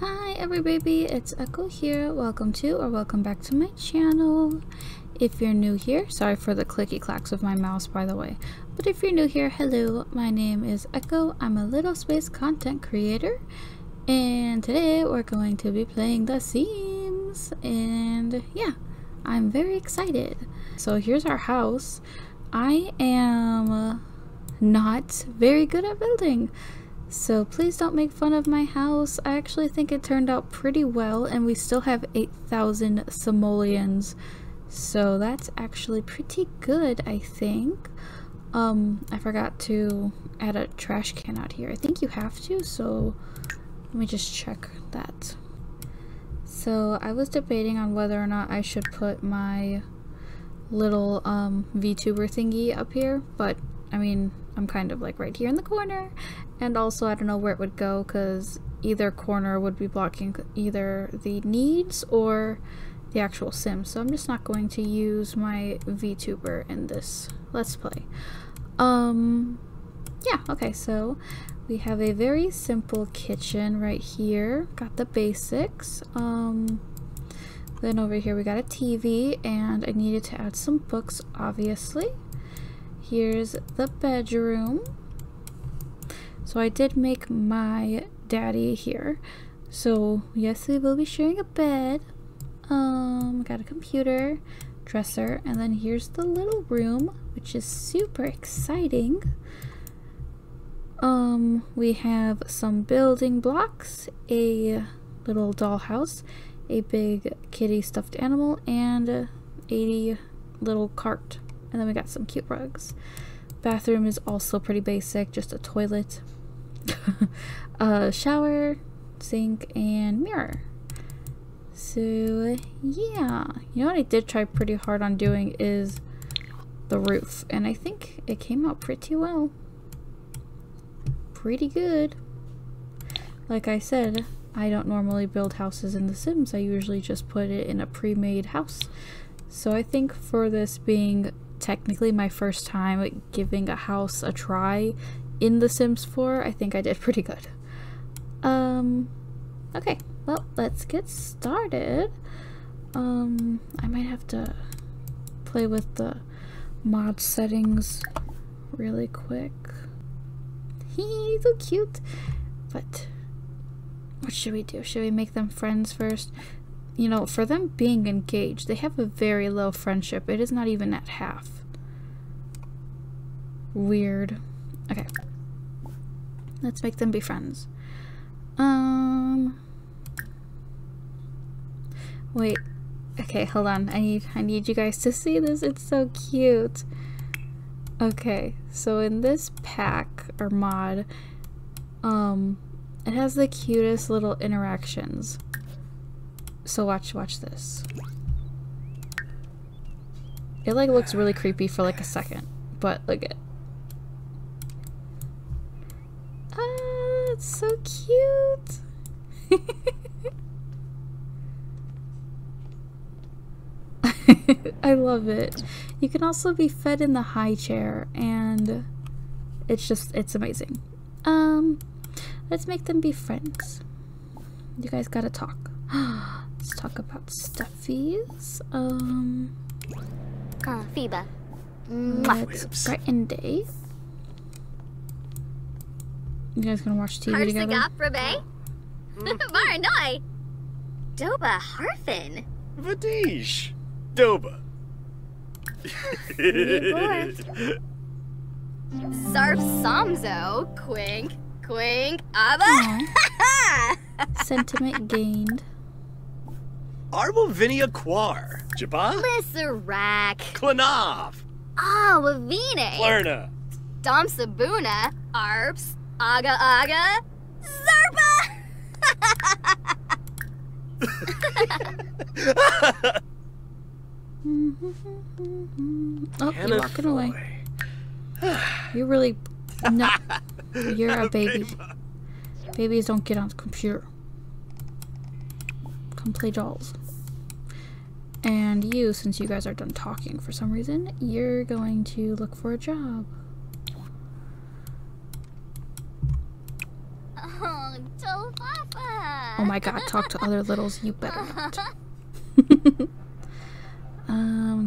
Hi everybaby, it's Echo here. Welcome to or welcome back to my channel. If you're new here, sorry for the clicky clacks of my mouse by the way, but if you're new here, hello, my name is Echo. I'm a little space content creator and today we're going to be playing The Sims and yeah, I'm very excited. So here's our house. I am not very good at building, so please don't make fun of my house. I actually think it turned out pretty well and we still have 8,000 simoleons, so that's actually pretty good, I think. I forgot to add a trash can out here. I think you have to, so let me just check that. So I was debating on whether or not I should put my little VTuber thingy up here, but I mean, I'm kind of like right here in the corner, and also I don't know where it would go because either corner would be blocking either the needs or the actual sim, so I'm just not going to use my VTuber in this let's play. Yeah, okay, so we have a very simple kitchen right here, got the basics. Then over here we got a TV and I needed to add some books, obviously. Here's the bedroom. So I did make my daddy here. So yes, we will be sharing a bed. Got a computer, dresser, and then here's the little room, which is super exciting. We have some building blocks, a little dollhouse, a big kitty stuffed animal, and 80 little cart. And then we got some cute rugs. Bathroom is also pretty basic, just a toilet, a shower, sink, and mirror. So yeah, you know what I did try pretty hard on doing is the roof, and I think it came out pretty well, pretty good. Like I said, I don't normally build houses in The Sims. I usually just put it in a pre-made house. So I think for this being technically my first time giving a house a try in The Sims 4, I think I did pretty good. Okay, well, let's get started. I might have to play with the mod settings really quick. He's so cute. But what should we do? Should we make them friends first? You know, for them being engaged, they have a very low friendship. It is not even at half. Weird. Okay. Let's make them be friends. Wait. Okay, hold on. I need you guys to see this. It's so cute. Okay. So in this pack or mod, it has the cutest little interactions. So watch this. It like looks really creepy for like a second, but look at it. Ah, it's so cute. I love it. You can also be fed in the high chair and it's amazing. Let's make them be friends. You guys gotta talk. Let's talk about stuffies. Feeba. Let's brighten day. You guys gonna watch TV together? Harsigap Baranoi. Doba Harfin. Vadish. Doba. Sarf Samzo. Quink. Quink. Abba. Sentiment gained. Arbo Vinia Quar. Jabba? Lissarak. Klanav. Ah, Wavine. Klarna. Dom Sabuna. Arps. Aga Aga. Zarpa! Oh, you're walking away. You're really not. You're a baby. Babies don't get on the computer. Come play dolls. And you, since you guys are done talking for some reason, you're going to look for a job. Oh, Dolpapa! Oh my god, talk to other littles, you better not.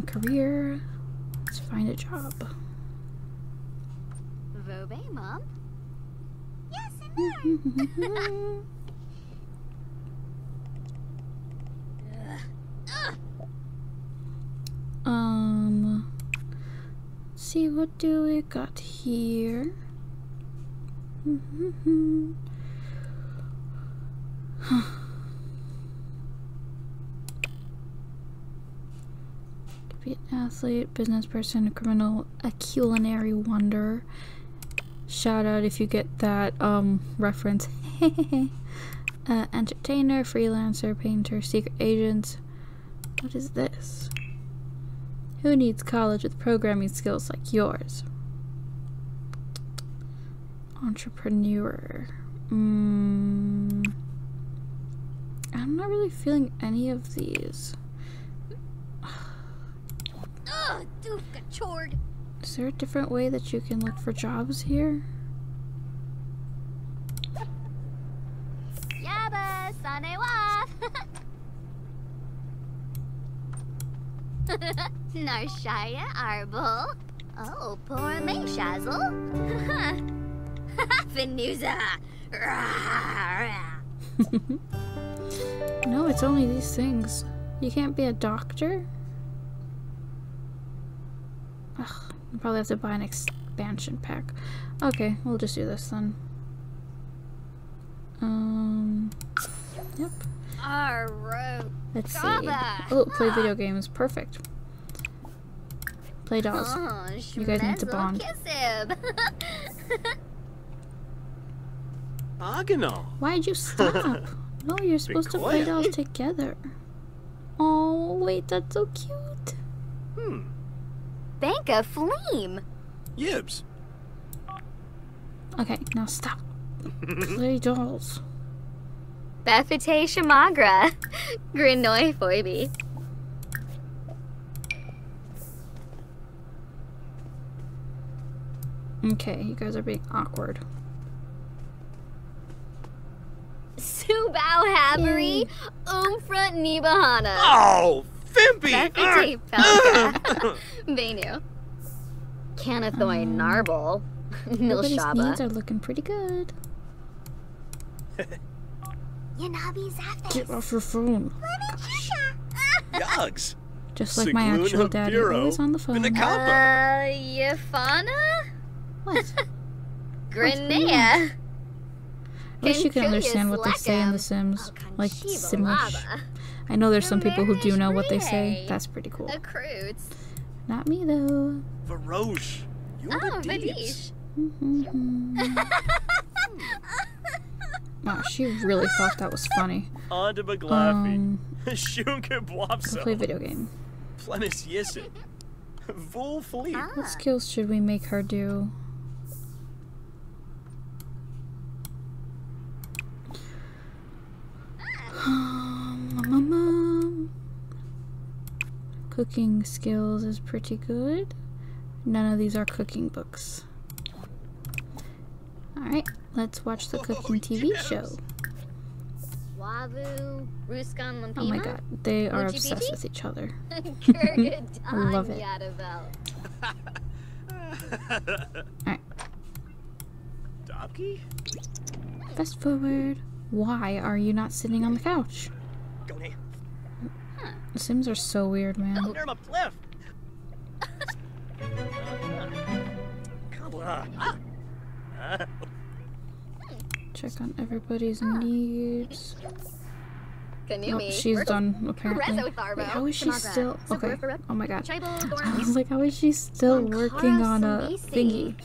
Career. Let's find a job. Vobe, Mom. Yes, and let's see, what do we got here? Could be an athlete, business person, a criminal, a culinary wonder. Shout out if you get that reference. Entertainer, freelancer, painter, secret agent. What is this? Who needs college with programming skills like yours? Entrepreneur. I'm not really feeling any of these. Is there a different way that you can look for jobs here? Narshaya Arbol. Oh, poor me, Shazzle. Venusa. No, it's only these things. You can't be a doctor? Ugh, you probably have to buy an expansion pack. Okay, we'll just do this then. Yep. Let's see. Oh, play video games. Perfect. Play dolls. You guys need to bond. Why'd you stop? No, you're supposed to play dolls together. Oh, wait, that's so cute. Bank a fleam. Yibs. Okay, now stop. Play dolls. Befete Shamagra. Grinoi Foibi. Okay, you guys are being awkward. Subao Habari, Umfra Nibahana. Oh, Fimpy! Befete Pelka. Venu. Canathoy Narble. Nilshaba. These knees are looking pretty good. Get off your phone. Yugs. Just like my actual daddy, always on the phone. Yefana? What? Grenea. I wish you could understand what they say in The Sims. Like, Simish. I know there's some people who do know what they say. That's pretty cool. Not me, though. Varosh. Oh, Vadish. Wow, she really thought that was funny. Play video game. What skills should we make her do? Cooking skills is pretty good. None of these are cooking books. Alright. Let's watch the cooking TV show. Oh my god, they are obsessed with each other. I love it. Alright. Fast forward. Why are you not sitting on the couch? The Sims are so weird, man. Check on everybody's needs. Nope, she's done, apparently. Wait, how is she still... Okay, oh my god. I was like, how is she still working on a thingy?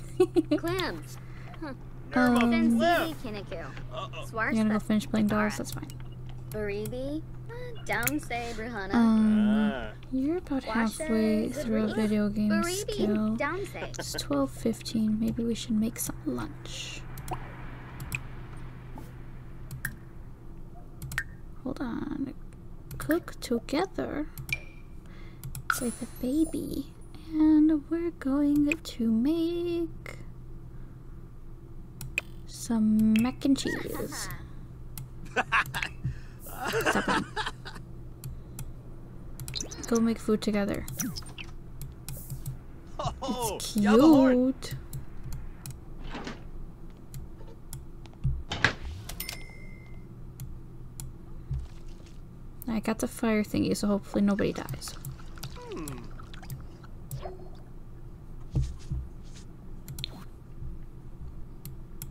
You're gonna go finish playing dolls, that's fine. You're about halfway through a video game skill. It's 12:15, maybe we should make some lunch. Hold on. Cook together with a baby. And we're going to make some mac and cheese. Stop it. Go make food together. It's cute. I got the fire thingy, so hopefully nobody dies.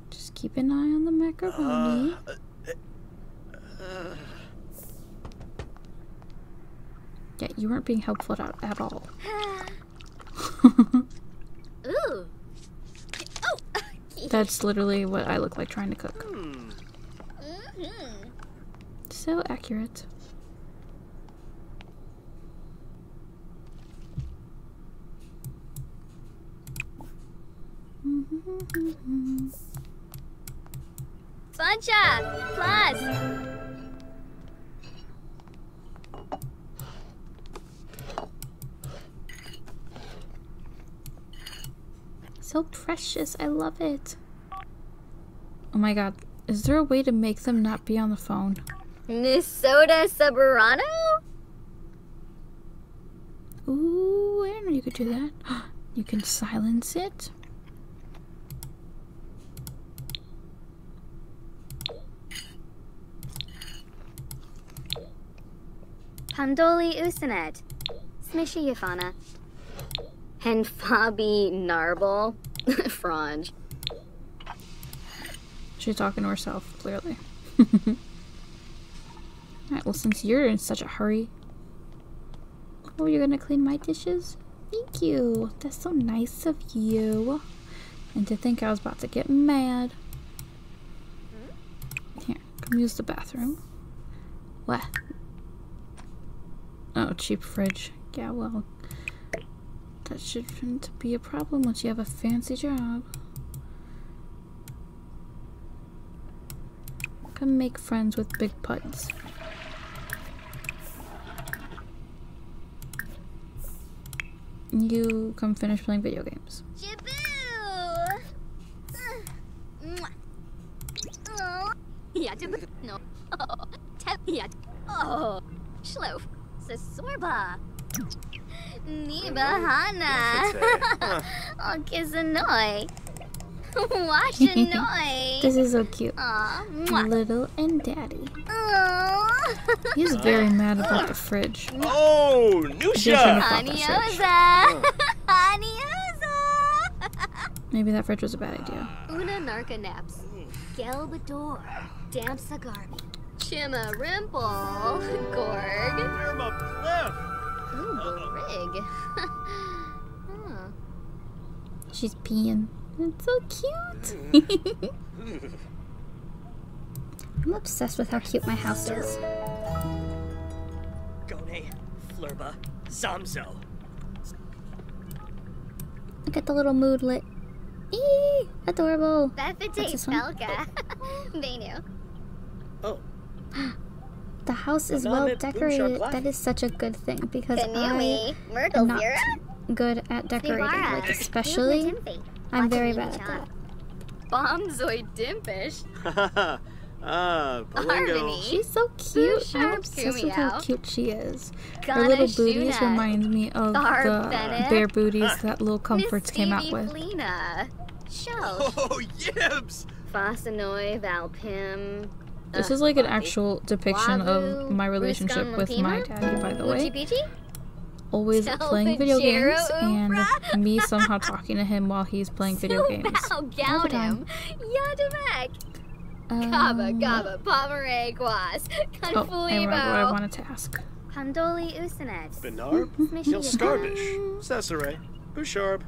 Just keep an eye on the macaroni. Yeah, you weren't being helpful at all. Ooh. Oh. That's literally what I look like trying to cook. So accurate. Sancha! Plus! So precious, I love it. Oh my god, is there a way to make them not be on the phone? Nisoda Suburano? Ooh, I didn't know you could do that. You can silence it. Pandoli Usanet, Smishy Yafana, and Fabi Narble, Franj. She's talking to herself, clearly. Alright, well, since you're in such a hurry. Oh, you're gonna clean my dishes? Thank you. That's so nice of you. And to think I was about to get mad. Here, come use the bathroom. What? Oh, cheap fridge. Yeah, well, that shouldn't be a problem once you have a fancy job. Come make friends with big putts. You come finish playing video games. Sorba, Nibahana, Okizanoi, Washanoi. This is so cute. Little and Daddy. He's very mad about the fridge. Oh, Nusha! Anioza! Anioza! Maybe that fridge was a bad idea. Una Narca Naps, Gelbador, Damp Sagarmi. Shimma Rimple, Gorg. Derma Cliff. Ooh, Gorg. Huh. She's peeing. It's so cute. I'm obsessed with how cute my house is. Gone, Flurba, Zamzo. Look at the little moodlet. Eee, adorable. That's Belga. They knew. Oh. The house is well decorated. That is such a good thing because I am not good at decorating, like especially. I'm very bad at that. Bombzoid Dimpish. She's so cute. I'm obsessed with how cute she is. Her little booties reminds me of the bear booties that Little Comforts came out with. Oh, yips! Fasanoi Valpim. This is like an actual depiction of my relationship with my daddy, by the way. Always playing video games and me somehow talking to him while he's playing video games. All the time. Oh, I remember what I want to task. Pandoli Usanet. Benarb, Nilskarbish, Cesare, Busharb,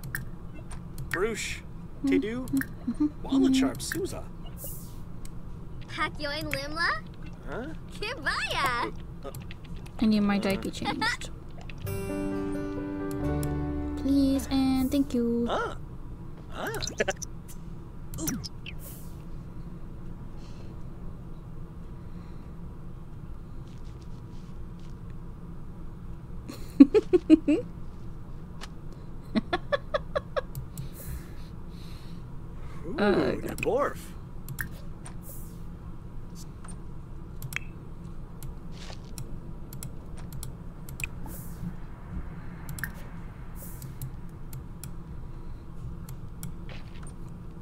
Brush, Tedu, Wallacharb, Souza. Hakyoin Limla? Huh? Kibaya! I need my diaper changed. Please and thank you. Borf.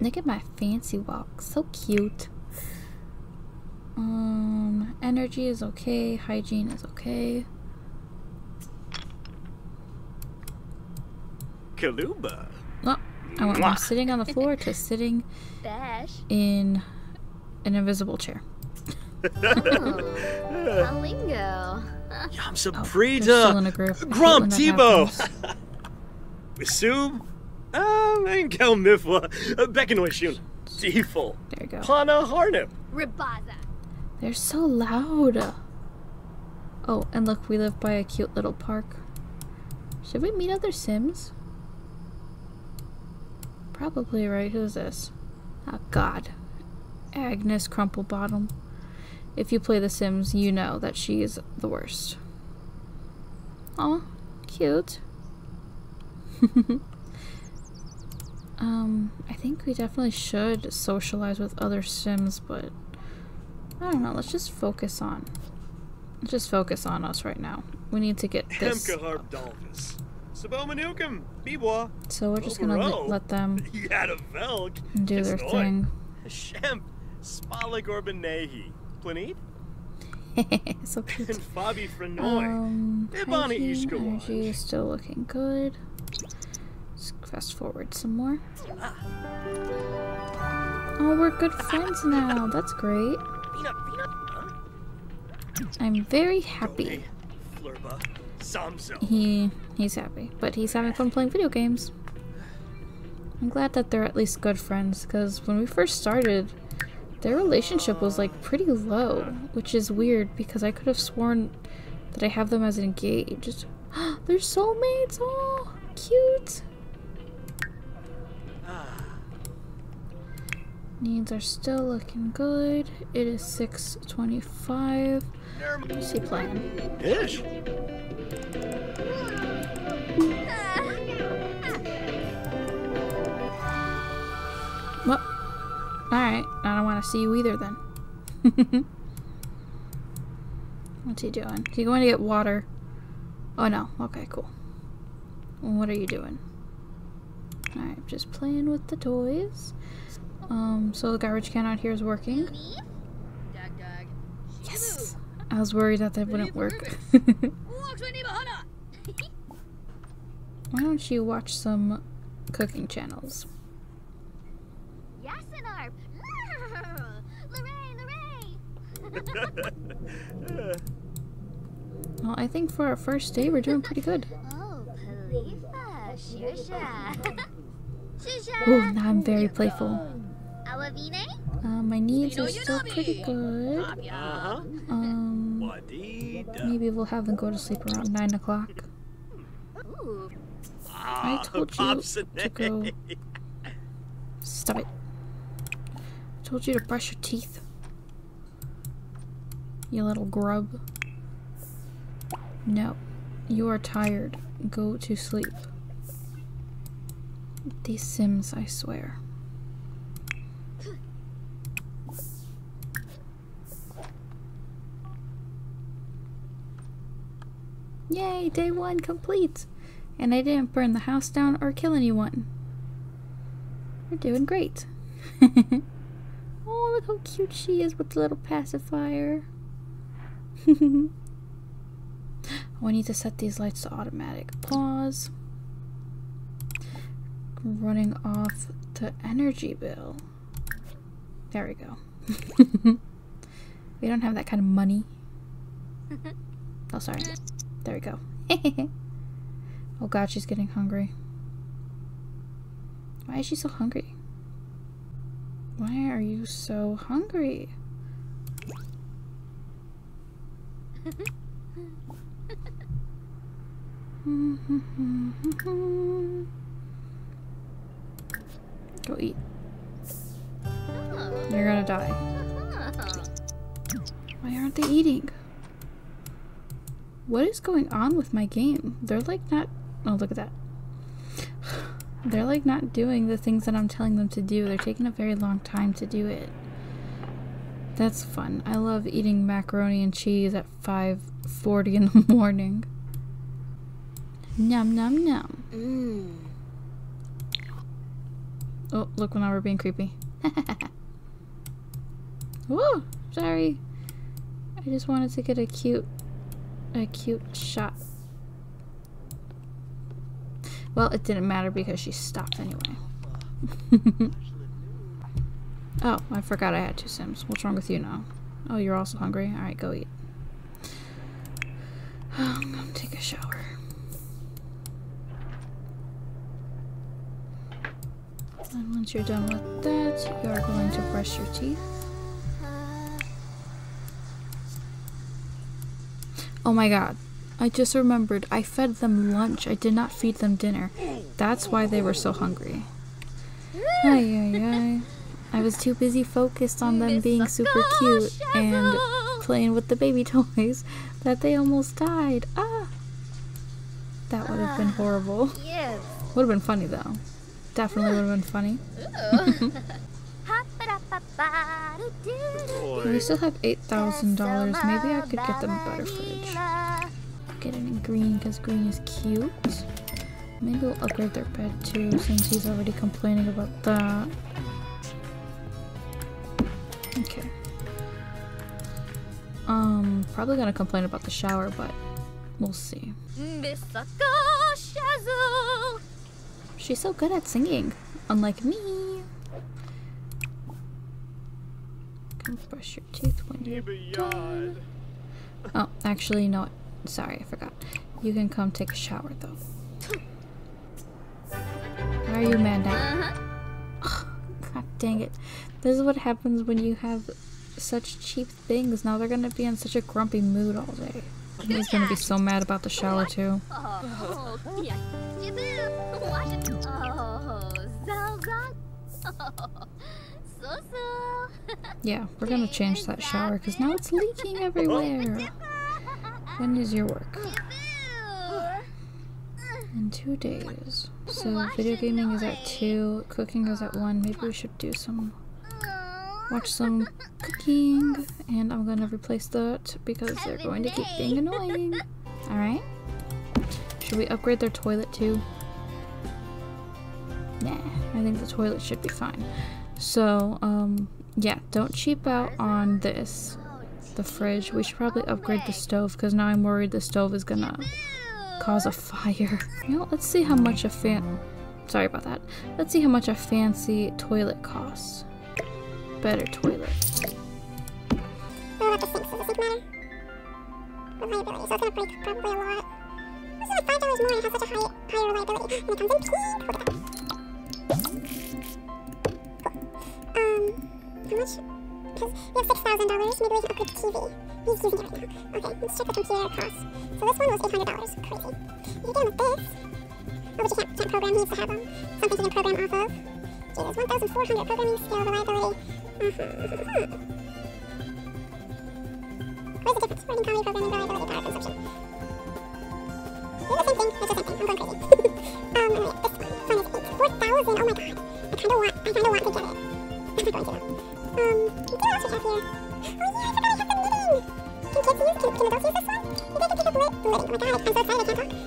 Look at my fancy walk, so cute. Energy is okay, hygiene is okay. Kaluba. Well, I went from sitting on the floor to sitting in an invisible chair. Oh, Kalingo. Yamsa Prita. Grump Tebow. Sub. Engel Mifwa. Bekinoishun. Deeful. There you go. Pana Harnip. Ribaza. They're so loud. Oh, and look, we live by a cute little park. Should we meet other Sims? Probably, right? Who's this? Oh god. Agnes Crumplebottom. If you play The Sims, you know that she is the worst. Oh, cute. I think we definitely should socialize with other Sims, but I don't know, let's just focus on us right now. We need to get this up. So we're just gonna let them do their thing. So cute. Hygiene, energy is still looking good. Let's fast forward some more. Oh, we're good friends now. That's great. I'm very happy. He's happy, but he's having fun playing video games. I'm glad that they're at least good friends, because when we first started, their relationship was like pretty low, which is weird because I could have sworn that I have them as engaged. They're soulmates! Oh, cute! Needs are still looking good. It is 6:25. What's he playing? Ish. Well, alright, I don't want to see you either then. What's he doing? He's going to get water. Oh no, okay, cool. What are you doing? Alright, just playing with the toys. So the garbage can out here is working. Yes! I was worried that that wouldn't work. Why don't you watch some cooking channels? Well, I think for our first day we're doing pretty good. Oh, now I'm very playful. My needs are still pretty good. Maybe we'll have them go to sleep around 9 o'clock. I told you to go... Stop it. I told you to brush your teeth. You little grub. No. You are tired. Go to sleep. These Sims, I swear. Yay, day one complete! And I didn't burn the house down or kill anyone. We're doing great. Oh, look how cute she is with the little pacifier. Oh, I need to set these lights to automatic pause. Running off the energy bill. There we go. We don't have that kind of money. Oh, sorry. There we go. Oh god, she's getting hungry. Why is she so hungry? Why are you so hungry? Go eat. You're gonna die. Why aren't they eating? What is going on with my game? They're like not... Oh, look at that. They're like not doing the things that I'm telling them to do. They're taking a very long time to do it. That's fun. I love eating macaroni and cheese at 5:40 in the morning. Nom nom nom. Oh, look, now we're being creepy. Woo! Sorry. I just wanted to get a cute shot. Well, it didn't matter because she stopped anyway. Oh, I forgot I had 2 Sims. What's wrong with you now? Oh, you're also hungry? Alright, go eat. I'm gonna take a shower. And once you're done with that, you're going to brush your teeth. Oh my god. I just remembered I fed them lunch. I did not feed them dinner. That's why they were so hungry. Ay, ay, ay. I was too busy focused on them being super cute and playing with the baby toys that they almost died. Ah! That would have been horrible. Yes. Would have been funny though. Definitely would have been funny. We still have $8,000. Maybe I could get them a better fridge. Get it in green because green is cute. Maybe we'll upgrade their bed too since he's already complaining about that. Okay. Probably gonna complain about the shower, but we'll see. She's so good at singing, unlike me. Go brush your teeth when you're done. Oh, actually, no. Sorry, I forgot. You can come take a shower, though. Why are you mad now? Oh, god dang it. This is what happens when you have such cheap things. Now they're gonna be in such a grumpy mood all day. He's gonna be so mad about the shower, too. Yeah, we're gonna change that shower because now it's leaking everywhere. When is your work? In 2 days. So video gaming is at 2, cooking is at 1. Maybe we should do some... watch some cooking, and I'm gonna replace that because they're going to keep being annoying. Alright. Should we upgrade their toilet too? Nah, I think the toilet should be fine. So, yeah, don't cheap out on this. The fridge. We should probably upgrade the stove because now I'm worried the stove is gonna cause a fire. You know, let's see how much a sorry about that. Let's see how much a fancy toilet costs. Better toilet. I don't know about the sink, so the sink matter? Reliability, so it's gonna break probably a lot. It's like $5 more and it has such a high reliability. And it comes in pink. Look at that. How much? Because we have $6,000, maybe we can upgrade the TV. We're using it right now. Okay, let's check the computer costs. So this one was $800. Crazy. You can get him with this. Oh, but you can't program. He needs to have them. Something he can program off of. Jesus, 1,400 programming skill reliability. Where's the difference? Writing comedy, programming, reliability, power consumption. It's the same thing, it's the same thing, I'm going crazy. Alright, this one is 8,000, oh my god. I kinda want to get it. I'm not going to though. What else we have here? Oh yeah, I forgot I have the knitting! Can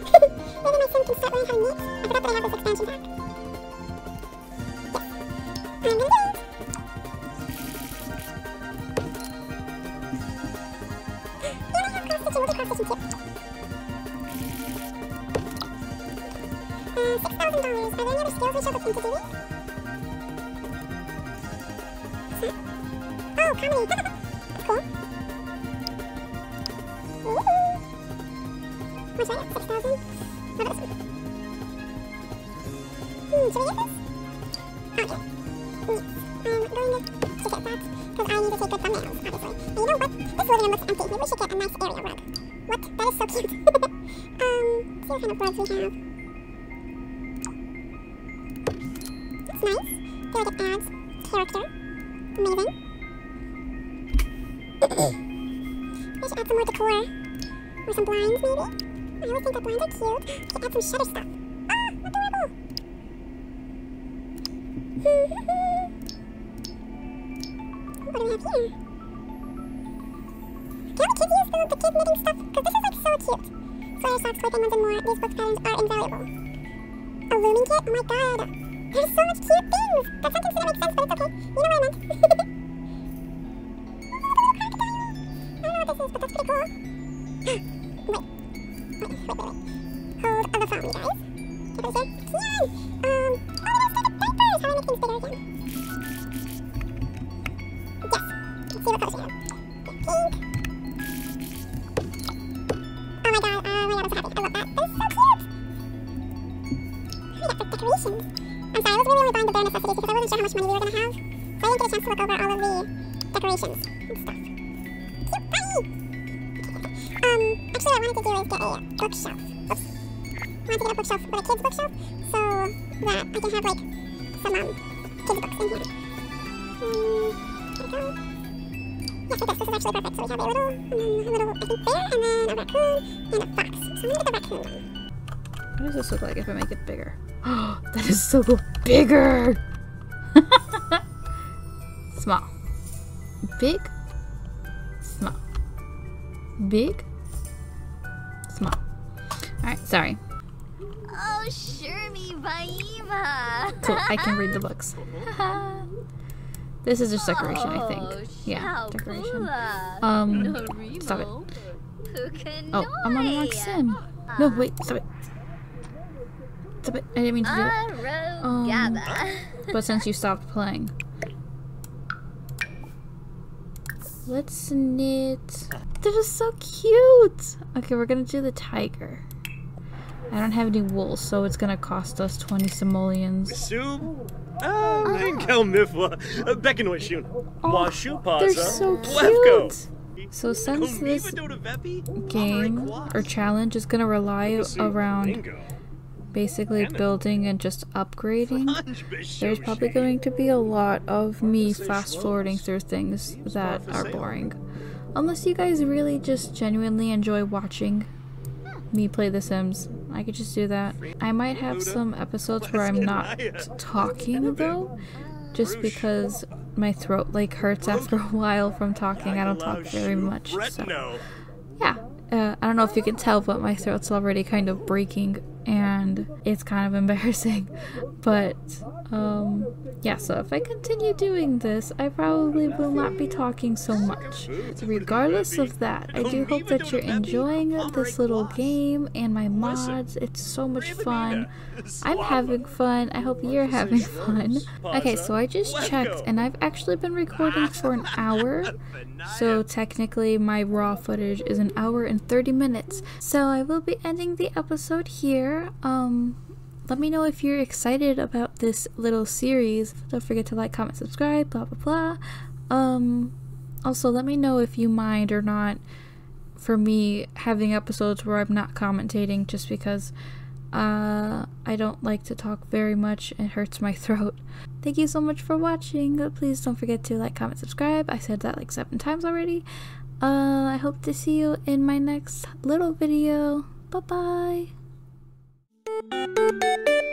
adults use this one? You guys can pick up the knitting. Oh my god, I'm so excited I can't talk. Maybe my son can start learning how to knit. I forgot that I have this expansion pack. Socks, clothing, ones, and more. These book patterns are invaluable. A looming kit? Oh my god! There's so much cute things. That sentence didn't make sense, but it's okay. You know what I meant. Oh, the little crocodile. I don't know what this is, but that's pretty cool. Wait. Hold on the phone, you guys. Over here. Yay! Oh, there's like diapers. How do I make things bigger again? Yes. Let's see what colors we have. Pink. Bookshelf. Oops. I want to get a bookshelf, but a kids' bookshelf, so that I can have like some kids' books in here. There we go. Yes, like this. This is actually perfect. So we have a little I think bear, and then a raccoon and a fox. So I'm gonna get the raccoon one. What does this look like if I make it bigger? Oh, that is so cool. Bigger. Small. Big. Small. Big. Small. Alright, sorry. Oh, Shermie Baiva! Cool, I can read the books. This is just decoration, I think. Yeah, decoration. Stop it. Oh, I'm on the wrong sim. No, wait, stop it. Stop it, I didn't mean to do that. But since you stopped playing. Let's knit. This is so cute! Okay, we're gonna do the tiger. I don't have any wool, so it's gonna cost us 20 simoleons. Oh, they're so cute! So since this game or challenge is gonna rely around basically building and just upgrading, there's probably going to be a lot of me fast forwarding through things that are boring. Unless you guys really just genuinely enjoy watching me play The Sims, I could just do that. I might have some episodes where I'm not talking though, just because my throat like hurts after a while from talking. I don't talk very much, so yeah. I don't know if you can tell, but my throat's already kind of breaking and it's kind of embarrassing, but yeah, so if I continue doing this, I probably will not be talking so much. So regardless of that, I do hope that you're enjoying this little game and my mods. It's so much fun. I'm having fun. I hope you're having fun. Okay, so I just checked and I've actually been recording for an hour, so technically my raw footage is an hour and 30 minutes. So I will be ending the episode here. Let me know if you're excited about this little series. Don't forget to like, comment, subscribe, blah blah blah. Also let me know if you mind or not for me having episodes where I'm not commentating, just because I don't like to talk very much. It hurts my throat. Thank you so much for watching. Please don't forget to like, comment, subscribe. I said that like 7 times already. I hope to see you in my next little video. Bye bye.